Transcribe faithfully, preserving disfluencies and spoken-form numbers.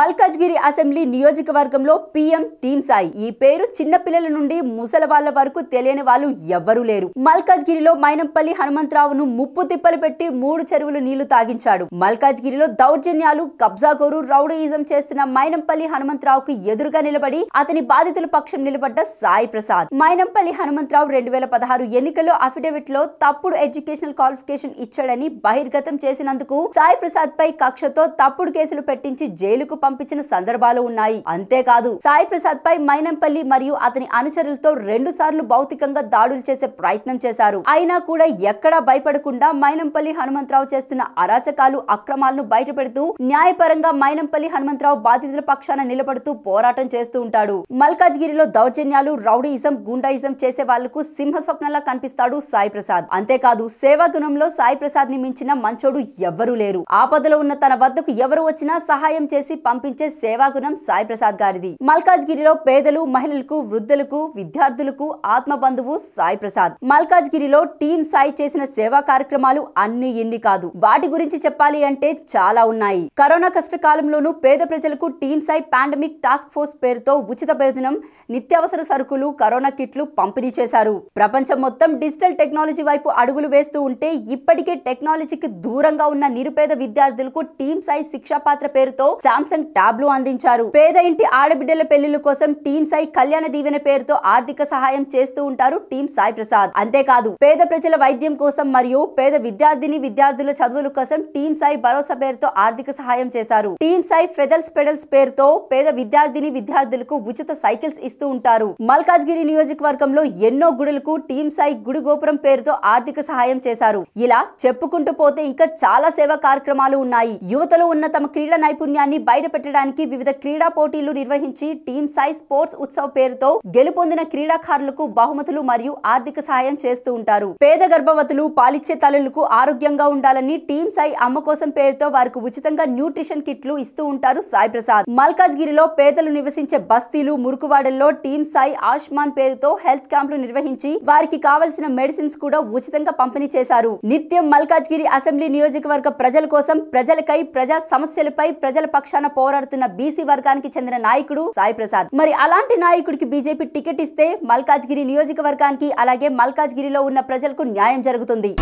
Malkajgiri assembly నియోజకవర్గంలో PM team Sai ఈ పేరు చిన్న పిల్లల నుండి ముసలవాళ్ళ వరకు తెలియని వాళ్ళు ఎవ్వరూ లేరు. మల్కాజ్గిరిలో మైనంపల్లి హనుమంత్ రావును ముప్పు తిప్పలు పెట్టి మూడు చెరువులు నీళ్లు తాగించాడు. మల్కాజ్గిరిలో దౌర్జన్యాలు, కబ్జాకోరు, రౌడీయిజం చేస్తున్న మైనంపల్లి హనుమంత్ రావుకు ఎదురుగా నిలబడి అతని బాధితుల పక్షం నిలబడ్డ సాయి ప్రసాద్. మైనంపల్లి హనుమంత్ రావు రెండు వేల పదహారు ఎన్నికల్లో అఫిడవిట్ లో తప్పుడు ఎడ్యుకేషనల్ క్వాలిఫికేషన్ ఇచ్చాడని బహిర్గతం చేసినందుకు సాయి ప్రసాద్ పై కక్షతో తప్పుడు కేసులు పెట్టించి జైలుకు పంపించిన సందర్భాలు ఉన్నాయి. అంతేకాదు, సాయి ప్రసాద్ పై మైనంపల్లి మరియు అతని అనుచరులతో రెండు సార్లు భౌతికంగా దాడులు చేసే ప్రయత్నం చేశారు. అయినా కూడా ఎక్కడా భయపడకుండా మైనంపల్లి హనుమంతరావు చేస్తున్న అరాచకాలు, అక్రమాలను బయటపెడుతూ న్యాయపరంగా మైనంపల్లి హనుమంతరావు బాధితుల పక్షాన నిలబడుతూ పోరాటం చేస్తూ ఉంటాడు. మల్కాజ్గిరిలో దౌర్జన్యాలు, రౌడీయిజం, గుండాయిజం చేసే వాళ్లకు సింహస్వప్నంలా కనిపిస్తాడు సాయి ప్రసాద్. అంతేకాదు, సేవా గుణంలో సాయి ప్రసాద్ ని మించిన మంచోడు ఎవ్వరూ లేరు. ఆపదలో ఉన్న తన వద్దకు ఎవరు వచ్చినా సహాయం చేసి పంపించే సేవాగుణం సాయి ప్రసాద్ గారిది. మల్కాజ్గిరిలో పేదలు, మహిళలకు, వృద్ధులకు, విద్యార్థులకు ఆత్మ బంధువు సాయి ప్రసాద్. మల్కాజ్గిరిలో టీమ్ సాయి చేసిన సేవా కార్యక్రమాలు అన్ని ఇన్ని కాదు. వాటి గురించి చెప్పాలి అంటే చాలా ఉన్నాయి. కరోనా కష్టకాలంలోనూ పేద ప్రజలకు team Sai pandemic task force పేరుతో ఉచిత భోజనం, నిత్యావసర సరుకులు, కరోనా కిట్లు పంపిణీ చేశారు. ప్రపంచం మొత్తం డిజిటల్ టెక్నాలజీ వైపు అడుగులు వేస్తూ ఉంటే ఇప్పటికే టెక్నాలజీకి దూరంగా ఉన్న నిరుపేద విద్యార్థులకు టీమ్ సాయి శిక్షా పాత్ర పేరుతో శాంసంగ్ ట్యాబ్లు అందించారు. పేద ఇంటి ఆడబిడ్డల పెళ్లిళ్ల కోసం టీమ్ సాయి కళ్యాణ దీవెన పేరుతో ఆర్థిక సహాయం చేస్తూ ఉంటారు టీమ్ సాయి ప్రసాద్. అంతేకాదు, పేద ప్రజల వైద్యం కోసం మరియు పేద విద్యార్థిని విద్యార్థుల చదువుల కోసం టీమ్ సాయి భరోసా పేరుతో ఆర్థిక సహాయం చేశారు. టీమ్ సాయి ఫెదల్స్ పెడల్స్ పేరుతో పేద విద్యార్థిని విద్యార్థులకు ఉచిత సైకిల్స్ ఇస్తూ ఉంటారు. మల్కాజ్గిరి నియోజకవర్గంలో ఎన్నో గుడులకు టీమ్ సాయి గుడి గోపురం పేరుతో ఆర్థిక సహాయం చేశారు. ఇలా చెప్పుకుంటూ పోతే ఇంకా చాలా సేవా కార్యక్రమాలు ఉన్నాయి. యువతలో ఉన్న తమ క్రీడా నైపుణ్యాన్ని బయట పెట్టడానికి వివిధ క్రీడా పోటీలు నిర్వహించి టీమ్ సాయి స్పోర్ట్స్ ఉత్సవ పేరుతో గెలుపొందిన క్రీడాకారులకు బహుమతులు మరియు ఆర్థిక సహాయం చేస్తూ ఉంటారు. పేద గర్భవతులు, పాలిచ్చే తల్లులకు ఆరోగ్యంగా ఉండాలని టీమ్ సాయి అమ్మ కోసం పేరుతో వారికి ఉచితంగా న్యూట్రిషన్ కిట్లు ఇస్తూ ఉంటారు సాయి ప్రసాద్. మల్కాజ్గిరిలో పేదలు నివసించే బస్తీలు, మురుకువాడల్లో టీమ్ సాయి ఆయుష్మాన్ పేరుతో హెల్త్ క్యాంపులు నిర్వహించి వారికి కావలసిన మెడిసిన్స్ కూడా ఉచితంగా పంపిణీ చేశారు. నిత్యం మల్కాజ్గిరి అసెంబ్లీ నియోజకవర్గ ప్రజల కోసం, ప్రజలకై, ప్రజా సమస్యలపై ప్రజల పక్షాన పోరాడుతున్న బీసీ వర్గానికి చెందిన నాయకుడు సాయి ప్రసాద్. మరి అలాంటి నాయకుడికి బీజేపీ టికెట్ ఇస్తే మల్కాజ్గిరి నియోజకవర్గానికి అలాగే మల్కాజ్గిరిలో ఉన్న ప్రజలకు న్యాయం జరుగుతుంది.